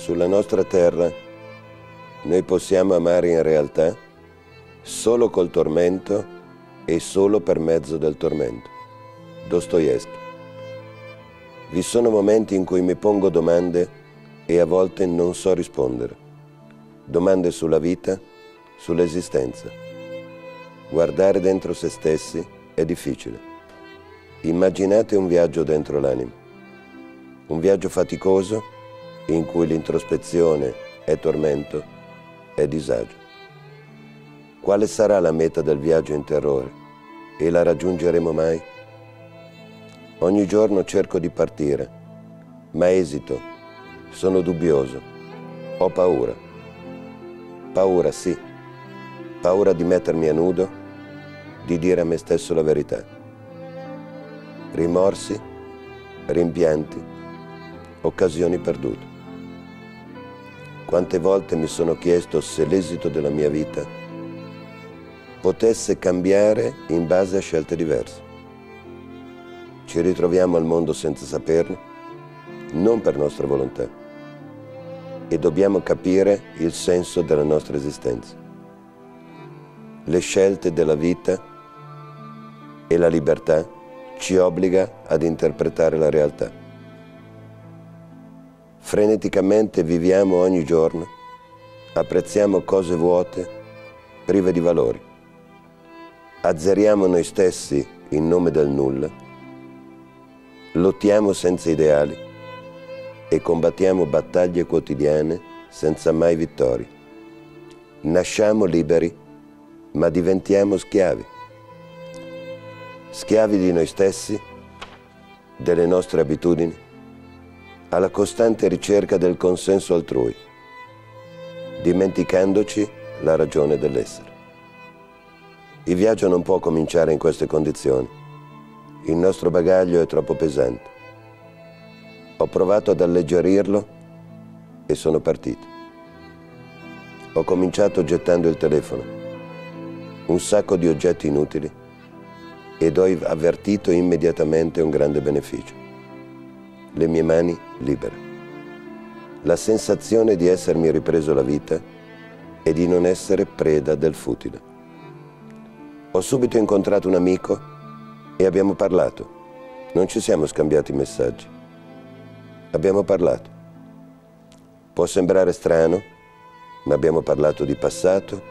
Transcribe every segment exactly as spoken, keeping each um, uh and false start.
sulla nostra terra noi possiamo amare in realtà solo col tormento e solo per mezzo del tormento. Dostoevskij. Vi sono momenti in cui mi pongo domande e a volte non so rispondere. Domande sulla vita, sull'esistenza. Guardare dentro se stessi è difficile. Immaginate un viaggio dentro l'anima. Un viaggio faticoso in cui l'introspezione è tormento, è disagio. Quale sarà la meta del viaggio interiore? E la raggiungeremo mai? Ogni giorno cerco di partire, ma esito, sono dubbioso, ho paura. Paura, sì, paura di mettermi a nudo, di dire a me stesso la verità. Rimorsi, rimpianti, occasioni perdute. Quante volte mi sono chiesto se l'esito della mia vita potesse cambiare in base a scelte diverse. Ci ritroviamo al mondo senza saperlo, non per nostra volontà, e dobbiamo capire il senso della nostra esistenza. Le scelte della vita e la libertà ci obbliga ad interpretare la realtà. Freneticamente viviamo ogni giorno, apprezziamo cose vuote, prive di valori. Azzeriamo noi stessi in nome del nulla. Lottiamo senza ideali e combattiamo battaglie quotidiane senza mai vittorie. Nasciamo liberi, ma diventiamo schiavi. Schiavi di noi stessi, delle nostre abitudini, alla costante ricerca del consenso altrui, dimenticandoci la ragione dell'essere. Il viaggio non può cominciare in queste condizioni. Il nostro bagaglio è troppo pesante. Ho provato ad alleggerirlo e sono partito. Ho cominciato gettando il telefono, un sacco di oggetti inutili, ed ho avvertito immediatamente un grande beneficio. Le mie mani libere. La sensazione di essermi ripreso la vita e di non essere preda del futile. Ho subito incontrato un amico e abbiamo parlato, non ci siamo scambiati messaggi. Abbiamo parlato. Può sembrare strano, ma abbiamo parlato di passato,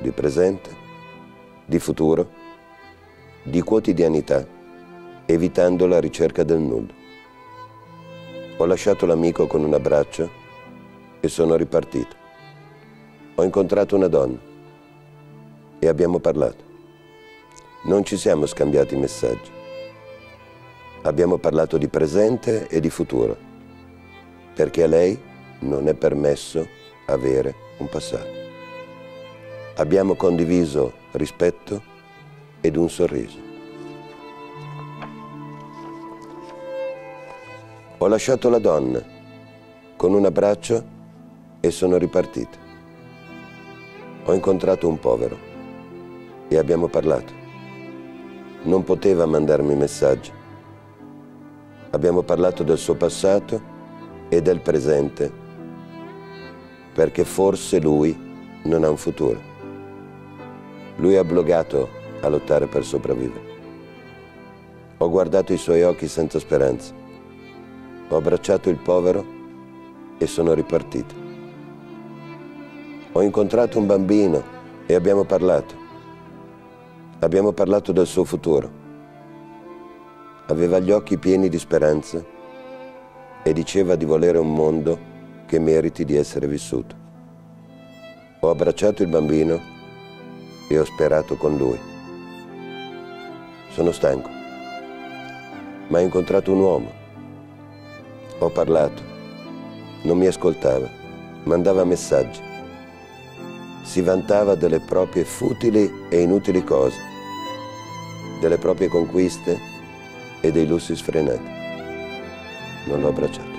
di presente, di futuro, di quotidianità, evitando la ricerca del nulla. Ho lasciato l'amico con un abbraccio e sono ripartito. Ho incontrato una donna e abbiamo parlato. Non ci siamo scambiati messaggi. Abbiamo parlato di presente e di futuro, perché a lei non è permesso avere un passato. Abbiamo condiviso rispetto ed un sorriso. Ho lasciato la donna con un abbraccio e sono ripartito. Ho incontrato un povero e abbiamo parlato. Non poteva mandarmi messaggi. Abbiamo parlato del suo passato e del presente, perché forse lui non ha un futuro. Lui è obbligato a lottare per sopravvivere. Ho guardato i suoi occhi senza speranza. Ho abbracciato il povero e sono ripartito. Ho incontrato un bambino e abbiamo parlato. Abbiamo parlato del suo futuro. Aveva gli occhi pieni di speranza e diceva di volere un mondo che meriti di essere vissuto. Ho abbracciato il bambino e ho sperato con lui. Sono stanco, ma ho incontrato un uomo. Ho parlato, non mi ascoltava, mandava messaggi. Si vantava delle proprie futili e inutili cose, delle proprie conquiste e dei lussi sfrenati. Non l'ho abbracciato.